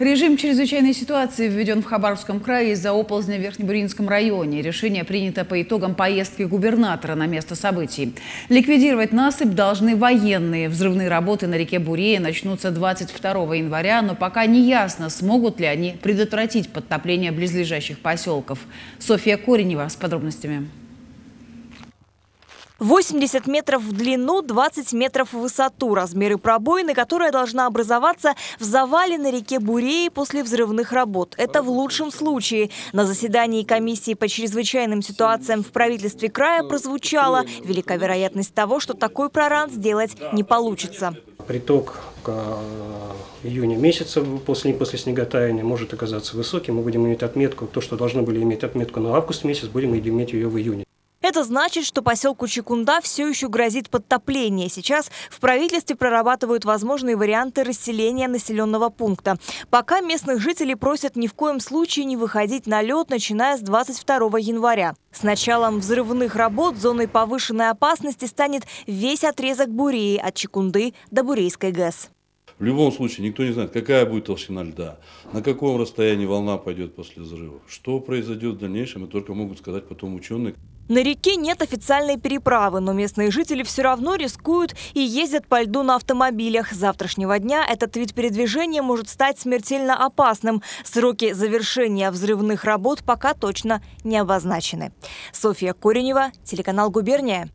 Режим чрезвычайной ситуации введен в Хабаровском крае из-за оползня в Верхнебуринском районе. Решение принято по итогам поездки губернатора на место событий. Ликвидировать насыпь должны военные. Взрывные работы на реке Бурея начнутся 22 января, но пока не ясно, смогут ли они предотвратить подтопление близлежащих поселков. Софья Коренева с подробностями. 80 метров в длину, 20 метров в высоту. Размеры пробоины, которая должна образоваться в завале на реке Буреи после взрывных работ. Это в лучшем случае. На заседании комиссии по чрезвычайным ситуациям в правительстве края прозвучало: велика вероятность того, что такой проран сделать не получится. Приток к июню месяца после снеготаяния может оказаться высоким. Мы будем иметь отметку, то, что должны были иметь отметку на август месяц, будем иметь ее в июне. Это значит, что поселку Чекунда все еще грозит подтопление. Сейчас в правительстве прорабатывают возможные варианты расселения населенного пункта. Пока местных жителей просят ни в коем случае не выходить на лед, начиная с 22 января. С началом взрывных работ зоной повышенной опасности станет весь отрезок Буреи от Чекунды до Бурейской ГЭС. В любом случае никто не знает, какая будет толщина льда, на каком расстоянии волна пойдет после взрыва. Что произойдет в дальнейшем, только могут сказать потом ученые. На реке нет официальной переправы, но местные жители все равно рискуют и ездят по льду на автомобилях. С завтрашнего дня этот вид передвижения может стать смертельно опасным. Сроки завершения взрывных работ пока точно не обозначены. Софья Коренева, телеканал «Губерния».